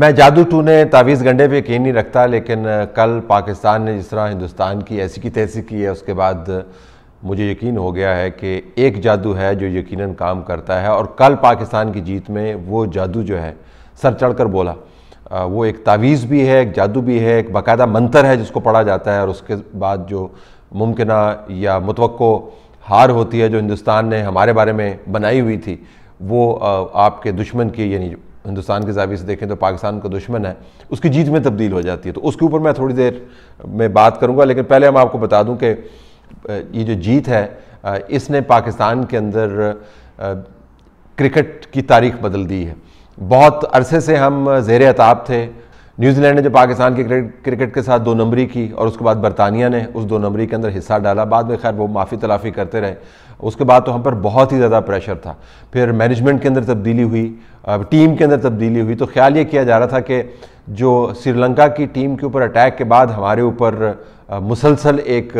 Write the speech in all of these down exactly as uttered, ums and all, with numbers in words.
मैं जादू टूने तावीज़ गंडे पे यकीन नहीं रखता, लेकिन कल पाकिस्तान ने जिस तरह हिंदुस्तान की ऐसी की तैसी की है उसके बाद मुझे यकीन हो गया है कि एक जादू है जो यकीनन काम करता है। और कल पाकिस्तान की जीत में वो जादू जो है सर चढ़कर बोला। वो एक तावीज़ भी है, एक जादू भी है, एक बाकायदा मंतर है जिसको पढ़ा जाता है और उसके बाद जो मुमकिन या मुतवक्को हार होती है जो हिंदुस्तान ने हमारे बारे में बनाई हुई थी, वो आपके दुश्मन की यानी हिंदुस्तान के जावी से देखें तो पाकिस्तान का दुश्मन है, उसकी जीत में तब्दील हो जाती है। तो उसके ऊपर मैं थोड़ी देर में बात करूंगा, लेकिन पहले मैं आपको बता दूं कि ये जो जीत है इसने पाकिस्तान के अंदर क्रिकेट की तारीख बदल दी है। बहुत अरसे से हम ज़ेर अताब थे। न्यूजीलैंड ने जो पाकिस्तान के क्रिकेट के साथ दो नंबरी की और उसके बाद बरतानिया ने उस दो नंबरी के अंदर हिस्सा डाला, बाद में खैर वो माफ़ी तलाफ़ी करते रहे। उसके बाद तो हम पर बहुत ही ज़्यादा प्रेशर था, फिर मैनेजमेंट के अंदर तब्दीली हुई, टीम के अंदर तब्दीली हुई। तो ख्याल ये किया जा रहा था कि जो श्रीलंका की टीम के ऊपर अटैक के बाद हमारे ऊपर मुसलसल एक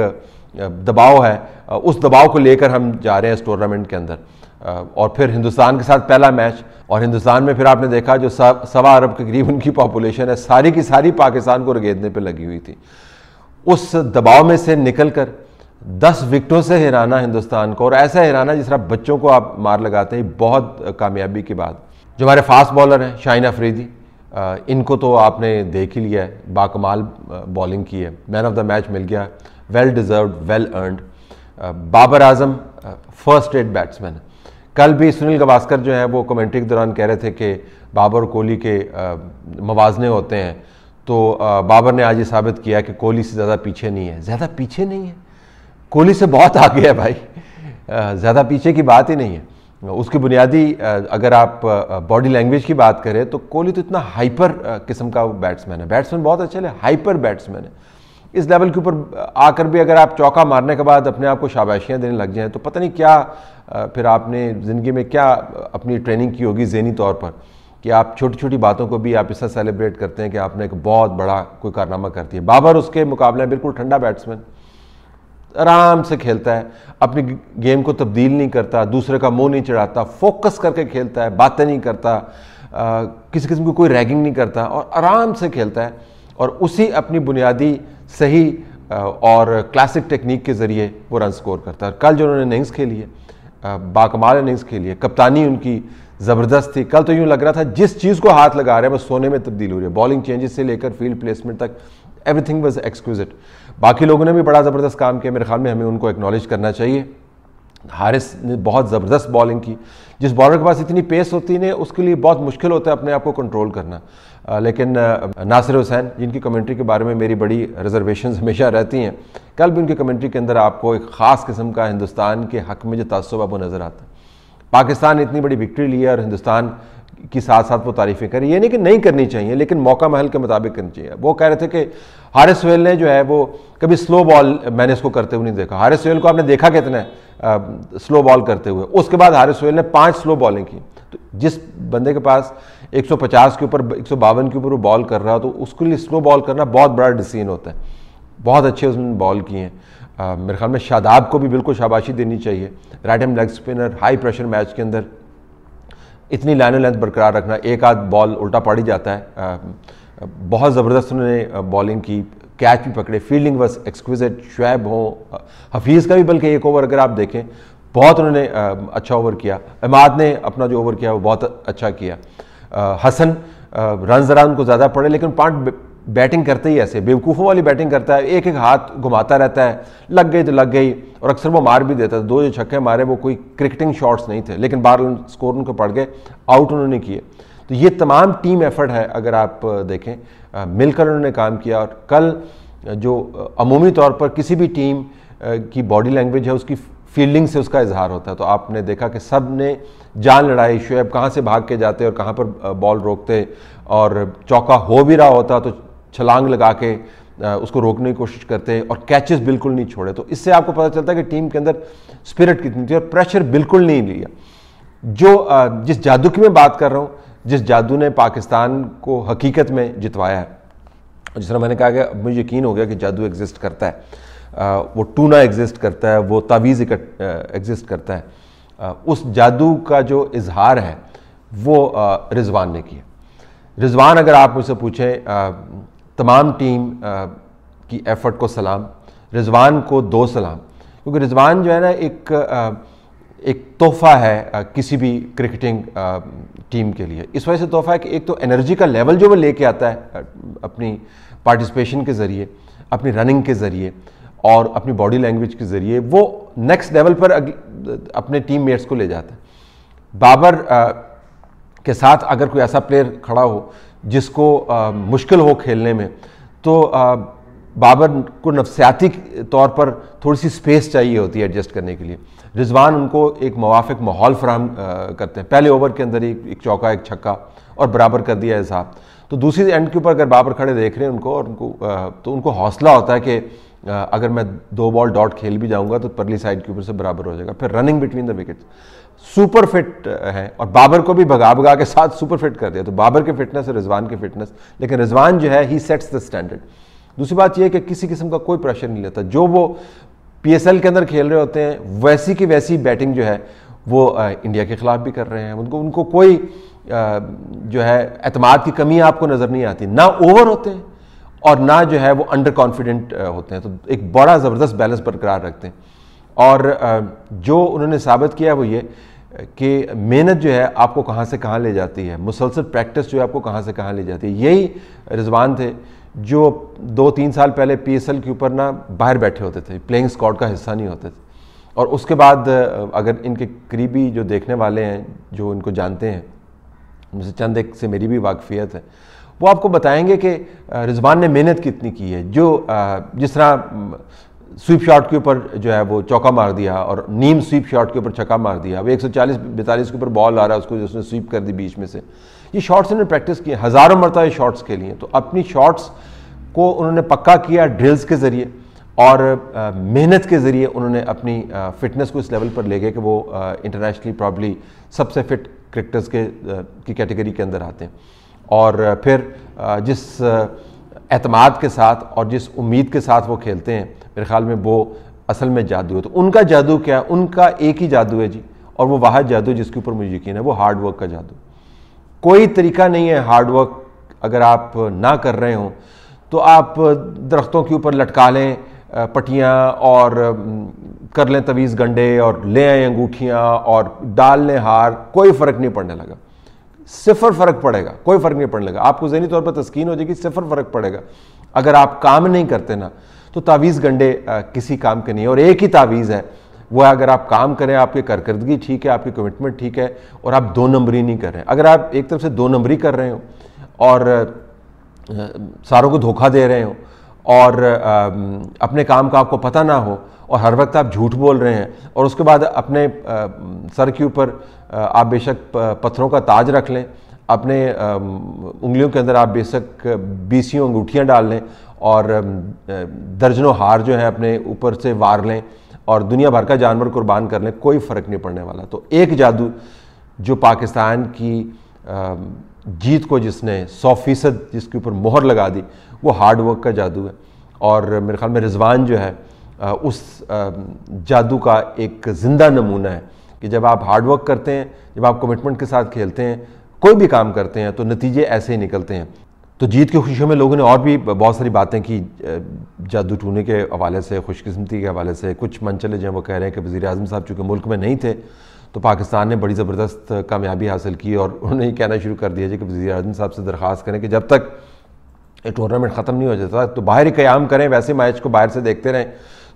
दबाव है, उस दबाव को लेकर हम जा रहे हैं इस टूर्नामेंट के अंदर। और फिर हिंदुस्तान के साथ पहला मैच, और हिंदुस्तान में फिर आपने देखा जो सवा अरब के करीब उनकी पॉपुलेशन है सारी की सारी पाकिस्तान को रगेदने पे लगी हुई थी। उस दबाव में से निकलकर दस विकेटों से हिराना हिंदुस्तान को, और ऐसा हिराना जिस तरह बच्चों को आप मार लगाते हैं, बहुत कामयाबी की बात। जो हमारे फास्ट बॉलर हैं शाहीन अफरीदी, इनको तो आपने देख ही लिया है, बाकमाल बॉलिंग की है, मैन ऑफ द मैच मिल गया, well deserved, well earned. Babar Azam first rate batsman. कल भी सुनील गवास्कर जो हैं वो कमेंट्री के दौरान कह रहे थे कि बाबर और कोहली के मवाजने होते हैं, तो बाबर ने आज ये साबित किया कि कोहली से ज़्यादा पीछे नहीं है। ज़्यादा पीछे नहीं है, कोहली से बहुत आगे है भाई, ज़्यादा पीछे की बात ही नहीं है। उसकी बुनियादी अगर आप बॉडी लैंग्वेज की बात करें तो कोहली तो इतना हाइपर किस्म का बैट्समैन है, बैट्समैन बहुत अच्छा है, हाइपर बैट्समैन है। इस लेवल के ऊपर आकर भी अगर आप चौका मारने के बाद अपने आप को शाबाशियाँ देने लग जाएँ तो पता नहीं क्या फिर आपने ज़िंदगी में क्या अपनी ट्रेनिंग की होगी ज़हनी तौर पर, कि आप छोटी छोटी बातों को भी आप इससे सेलिब्रेट करते हैं कि आपने एक बहुत बड़ा कोई कारनामा कर दिया। बाबर उसके मुकाबले में बिल्कुल ठंडा बैट्समैन, आराम से खेलता है, अपनी गेम को तब्दील नहीं करता, दूसरे का मुँह नहीं चढ़ाता, फोकस करके खेलता है, बातें नहीं करता, किसी किस्म की कोई रैगिंग नहीं करता और आराम से खेलता है। और उसी अपनी बुनियादी सही और क्लासिक टेक्निक के ज़रिए वो रन स्कोर करता है। कल जो उन्होंने इनिंग्स खेली है, बाकमाल इनिंग्स खेली है, कप्तानी उनकी ज़बरदस्त थी। कल तो यूँ लग रहा था जिस चीज़ को हाथ लगा रहे हैं वो सोने में तब्दील हो रही है, बॉलिंग चेंजेस से लेकर फील्ड प्लेसमेंट तक एवरीथिंग वाज एक्सक्विजिट। बाकी लोगों ने भी बड़ा ज़बरदस्त काम किया, मेरे ख्याल में हमें उनको एक्नॉलेज करना चाहिए। हारिस ने बहुत ज़बरदस्त बॉलिंग की, जिस बॉलर के पास इतनी पेस होती है उसके लिए बहुत मुश्किल होता है अपने आप को कंट्रोल करना। आ, लेकिन आ, नासिर हुसैन, जिनकी कमेंट्री के बारे में मेरी बड़ी रिजर्वेशंस हमेशा रहती हैं, कल भी उनकी कमेंट्री के अंदर आपको एक ख़ास किस्म का हिंदुस्तान के हक़ में जो तासुब है वो नज़र आता है। पाकिस्तान ने इतनी बड़ी विक्ट्री ली है और हिंदुस्तान की साथ साथ वो तारीफ़ें करें, ये नहीं कि नहीं करनी चाहिए, लेकिन मौका महल के मुताबिक करनी चाहिए। वो कह रहे थे कि हारिस सोहेल ने जो है वो कभी स्लो बॉल मैंने इसको करते हुए नहीं देखा। हारिस सोहेल को आपने देखा कितना है आ, स्लो बॉल करते हुए, उसके बाद हारिस सोहेल ने पांच स्लो बॉलें की। तो जिस बंदे के पास एक सौ पचास के ऊपर एक सौ बावन के ऊपर वो बॉल कर रहा हो तो उसके लिए स्लो बॉल करना बहुत बड़ा डिसीजन होता है। बहुत अच्छे उसमें बॉल किए हैं। आ, मेरे ख्याल में शादाब को भी बिल्कुल शाबाशी देनी चाहिए, right hand leg spinner, high pressure match के अंदर इतनी लाइन लेंथ बरकरार रखना, एक आध बॉल उल्टा पड़ी जाता है। बहुत ज़बरदस्त उन्होंने बॉलिंग की, कैच भी पकड़े, फील्डिंग वाज एक्सक्विजिट। शुएब हो, हफीज़ का भी बल्कि एक ओवर अगर आप देखें बहुत उन्होंने अच्छा ओवर किया, इमाद ने अपना जो ओवर किया वो बहुत अच्छा किया। हसन रन ज़रा उनको ज़्यादा पड़े, लेकिन पांच बैटिंग करते ही ऐसे बेवकूफ़ों वाली बैटिंग करता है, एक एक हाथ घुमाता रहता है, लग गई तो लग गई, और अक्सर वो मार भी देता था। दो जो छक्के मारे वो कोई क्रिकेटिंग शॉट्स नहीं थे, लेकिन बारह स्कोर उनको पड़ गए, आउट उन्होंने किए। तो ये तमाम टीम एफर्ट है, अगर आप देखें मिलकर उन्होंने काम किया। और कल जो अमूमी तौर पर किसी भी टीम की बॉडी लैंग्वेज है उसकी फील्डिंग से उसका इजहार होता है। तो आपने देखा कि सब ने जान लड़ाई, शुएब कहाँ से भाग के जाते और कहाँ पर बॉल रोकते, और चौका हो भी रहा होता तो छलांग लगा के उसको रोकने की कोशिश करते और कैचेस बिल्कुल नहीं छोड़े। तो इससे आपको पता चलता है कि टीम के अंदर स्पिरिट कितनी थी और प्रेशर बिल्कुल नहीं लिया। जो जिस जादू की मैं बात कर रहा हूँ, जिस जादू ने पाकिस्तान को हकीकत में जितवाया है, जिस तरह मैंने कहा कि मुझे यकीन हो गया कि जादू एग्जिस्ट करता है, वो टूना एग्जिस्ट करता है, वो तावीज़ एग्जिस्ट करता है, उस जादू का जो इजहार है वो रिजवान ने किया। रिजवान, अगर आप मुझसे पूछें आ, तमाम टीम आ, की एफर्ट को सलाम, रिजवान को दो सलाम, क्योंकि रिजवान जो है ना एक आ, एक तोहफ़ा है आ, किसी भी क्रिकेटिंग आ, टीम के लिए। इस वजह से तोहफ़ा है कि एक तो एनर्जी का लेवल जो वो लेके आता है अपनी पार्टिसिपेशन के ज़रिए, अपनी रनिंग के ज़रिए और अपनी बॉडी लैंग्वेज के ज़रिए, वो नेक्स्ट लेवल पर अपने टीम मेट्स को ले जाता है। बाबर आ, के साथ अगर कोई ऐसा प्लेयर खड़ा हो जिसको आ, मुश्किल हो खेलने में, तो आ, बाबर को नफ्सियाती तौर पर थोड़ी सी स्पेस चाहिए होती है एडजस्ट करने के लिए। रिजवान उनको एक मुवाफिक माहौल फराहम करते हैं। पहले ओवर के अंदर एक, एक चौका, एक छक्का और बराबर कर दिया है साहब। तो दूसरी एंड के ऊपर अगर बाबर खड़े देख रहे हैं उनको और उनको आ, तो उनको हौसला होता है कि आ, अगर मैं दो बॉल डॉट खेल भी जाऊँगा तो परली साइड के ऊपर से बराबर हो जाएगा। फिर running between the wickets, super fit है और बाबर को भी भगा भगा के साथ सुपर फिट कर दिया। तो बाबर की फिटनेस और रिजवान की फिटनेस, लेकिन रिजवान जो है ही सेट्स द स्टैंडर्ड। दूसरी बात यह है कि किसी किस्म का कोई प्रेशर नहीं लेता। जो वो पीएसएल के अंदर खेल रहे होते हैं वैसी की वैसी बैटिंग जो है वो इंडिया के खिलाफ भी कर रहे हैं। उनको उनको कोई जो है एतमाद की कमी आपको नज़र नहीं आती, ना ओवर होते हैं और ना जो है वो अंडर कॉन्फिडेंट होते हैं। तो एक बड़ा ज़बरदस्त बैलेंस बरकरार रखते हैं। और जो उन्होंने साबित किया वो ये कि मेहनत जो है आपको कहाँ से कहाँ ले जाती है, मुसलसल प्रैक्टिस जो है आपको कहाँ से कहाँ ले जाती है। यही रिजवान थे जो दो तीन साल पहले पीएसएल के ऊपर ना बाहर बैठे होते थे, प्लेइंग स्क्वाड का हिस्सा नहीं होते थे। और उसके बाद अगर इनके करीबी जो देखने वाले हैं, जो इनको जानते हैं, उनसे चंद एक से मेरी भी वाकफियत है, वो आपको बताएंगे कि रिजवान ने मेहनत कितनी की है। जो जिस तरह स्वीप शॉट के ऊपर जो है वो चौका मार दिया और नीम स्वीप शॉट के ऊपर छक्का मार दिया, वो एक सौ चालीस बयालीस के ऊपर बॉल आ रहा है उसको उसने स्वीप कर दी बीच में से। ये शॉट्स इन्होंने प्रैक्टिस किए, हज़ारों मरतबा शॉट्स के लिए। तो अपनी शॉट्स को उन्होंने पक्का किया ड्रिल्स के ज़रिए और मेहनत के ज़रिए। उन्होंने अपनी फ़िटनेस को इस लेवल पर ले गए कि वो इंटरनेशनली प्रॉब्ली सबसे फिट क्रिकेटर्स के की कैटेगरी के अंदर आते हैं। और फिर जिस एतमाद के साथ और जिस उम्मीद के साथ वो खेलते हैं, मेरे ख्याल में वो असल में जादू है। तो उनका जादू क्या है? उनका एक ही जादू है जी, और वो वाह जादू जिसके ऊपर मुझे यकीन है, वो हार्ड वर्क का जादू। कोई तरीका नहीं है, हार्ड वर्क अगर आप ना कर रहे हो तो आप दरख्तों के ऊपर लटका लें पटियाँ और कर लें तवीज़ गंडे और ले आएँ अंगूठियाँ और डाल लें हार, कोई फ़र्क नहीं पड़ने लगा। सिफर फ़र्क पड़ेगा, कोई फ़र्क नहीं पड़ने लगा। आपको ज़हनी तौर पर तस्कीन हो जाएगी, सिफर फ़र्क पड़ेगा। अगर आप काम नहीं करते ना, तो तावीज़ गंडे किसी काम के नहीं है। और एक ही तावीज़ है, वह अगर आप काम करें, आपकी कारकर्दगी ठीक है, आपकी कमिटमेंट ठीक है और आप दो नंबरी नहीं कर रहे हैं। अगर आप एक तरफ से दो नंबरी कर रहे हो और सारों को धोखा दे रहे हो और अपने काम का आपको पता ना हो और हर वक्त आप झूठ बोल रहे हैं और उसके बाद अपने सर के ऊपर आप बेशक पत्थरों का ताज रख लें, अपने उंगलियों के अंदर आप बेशक बीसियों अंगूठियाँ डाल लें और दर्जनों हार जो हैं अपने ऊपर से वार लें और दुनिया भर का जानवर कुर्बान कर लें, कोई फ़र्क नहीं पड़ने वाला। तो एक जादू जो पाकिस्तान की जीत को जिसने सौ फीसद जिसके ऊपर मोहर लगा दी, वो हार्ड वर्क का जादू है। और मेरे ख्याल में रिजवान जो है उस जादू का एक ज़िंदा नमूना है कि जब आप हार्ड वर्क करते हैं, जब आप कमिटमेंट के साथ खेलते हैं, कोई भी काम करते हैं, तो नतीजे ऐसे ही निकलते हैं। तो जीत की खुशियों में लोगों ने और भी बहुत सारी बातें की, जादू टूने के हवाले से, खुशकिस्मती के हवाले से। कुछ मनचले जो हैं वो कह रहे हैं कि वज़ीर आज़म साहब चूँकि मुल्क में नहीं थे तो पाकिस्तान ने बड़ी ज़बरदस्त कामयाबी हासिल की और उन्होंने ये कहना शुरू कर दिया जी कि वज़ीर आज़म साहब से दरख्वास्त करें कि जब तक ये टूर्नामेंट ख़त्म नहीं हो जाता तो बाहर ही क़याम करें, वैसे मैच को बाहर से देखते रहें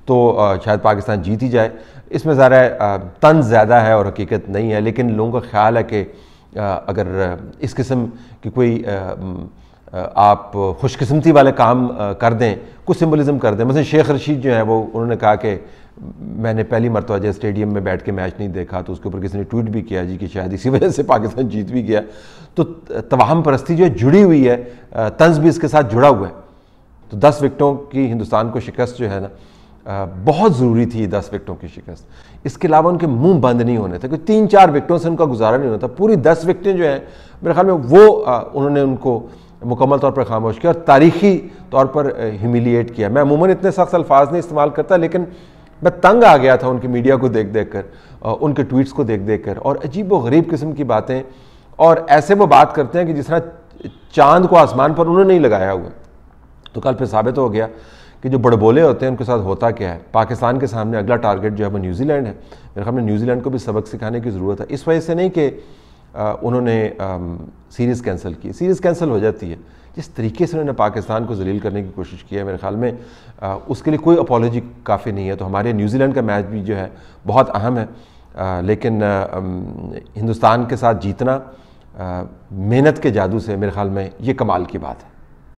तो शायद पाकिस्तान जीत ही जाए। इसमें ज़रा तंज ज़्यादा है और हकीकत नहीं है, लेकिन लोगों का ख्याल है कि अगर इस किस्म की कोई आप खुशकिस्मती वाले काम कर दें, कुछ सिम्बलिज़म कर दें। मतलब शेख रशीद जो है वो उन्होंने कहा कि मैंने पहली मरतबा जो स्टेडियम में बैठ के मैच नहीं देखा, तो उसके ऊपर किसी ने ट्वीट भी किया जी कि शायद इसी वजह से पाकिस्तान जीत भी गया। तो तवाहम परस्ती जो जुड़ी हुई है, तंज भी इसके साथ जुड़ा हुआ है। तो दस विकटों की हिंदुस्तान को शिकस्त जो है ना, बहुत ज़रूरी थी दस विकटों की शिकस्त। इसके अलावा उनके मुँह बंद नहीं होने थे, क्योंकि तीन चार विकटों से उनका गुजारा नहीं होता। पूरी दस विकटें जो हैं मेरे ख्याल में वो उन्होंने उनको मुकम्मल तौर पर खामोश किया और तारीख़ी तौर पर ह्यूमिलिएट किया। मैं अमूमन इतने सख्त अल्फाज नहीं इस्तेमाल करता, लेकिन मैं तंग आ गया था उनकी मीडिया को देख देख कर, उनके ट्वीट्स को देख देख कर। और अजीब व गरीब किस्म की बातें, और ऐसे वो बात करते हैं कि जिस तरह चांद को आसमान पर उन्होंने नहीं लगाया हुआ। तो कल फिर साबित हो गया कि जो बड़बोले होते हैं उनके साथ होता क्या है। पाकिस्तान के सामने अगला टारगेट जो है वो न्यूजीलैंड है। मेरे ख्याल में न्यूजीलैंड को भी सबक सिखाने की ज़रूरत है। इस वजह से नहीं कि उन्होंने सीरीज़ कैंसिल की, सीरीज़ कैंसिल हो जाती है। जिस तरीके से उन्होंने पाकिस्तान को जलील करने की कोशिश की है, मेरे ख्याल में आ, उसके लिए कोई अपोलॉजी काफ़ी नहीं है। तो हमारे न्यूजीलैंड का मैच भी जो है बहुत अहम है, आ, लेकिन आ, आ, हिंदुस्तान के साथ जीतना मेहनत के जादू से मेरे ख्याल में ये कमाल की बात है।